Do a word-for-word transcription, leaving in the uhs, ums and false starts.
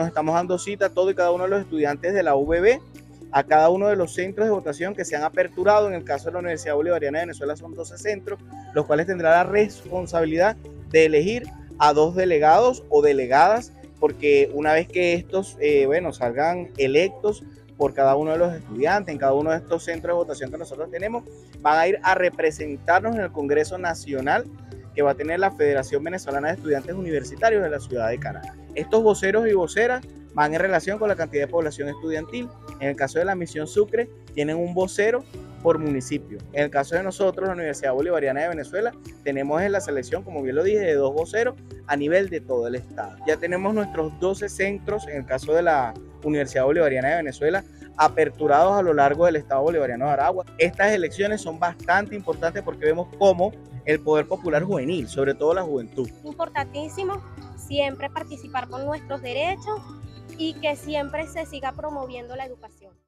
nos estamos dando cita a todo y cada uno de los estudiantes de la U B V, a cada uno de los centros de votación que se han aperturado. En el caso de la Universidad Bolivariana de Venezuela son doce centros, los cuales tendrá la responsabilidad de elegir a dos delegados o delegadas, porque una vez que estos eh, bueno, salgan electos por cada uno de los estudiantes, en cada uno de estos centros de votación que nosotros tenemos, van a ir a representarnos en el Congreso Nacional que va a tener la Federación Venezolana de Estudiantes Universitarios de la ciudad de Caracas. Estos voceros y voceras van en relación con la cantidad de población estudiantil. En el caso de la Misión Sucre, tienen un vocero por municipio. En el caso de nosotros, la Universidad Bolivariana de Venezuela, tenemos en la selección, como bien lo dije, de dos voceros a nivel de todo el estado. Ya tenemos nuestros doce centros, en el caso de la Universidad Bolivariana de Venezuela, aperturados a lo largo del estado bolivariano de Aragua. Estas elecciones son bastante importantes porque vemos cómo el poder popular juvenil, sobre todo la juventud. Importantísimo siempre participar con nuestros derechos y que siempre se siga promoviendo la educación.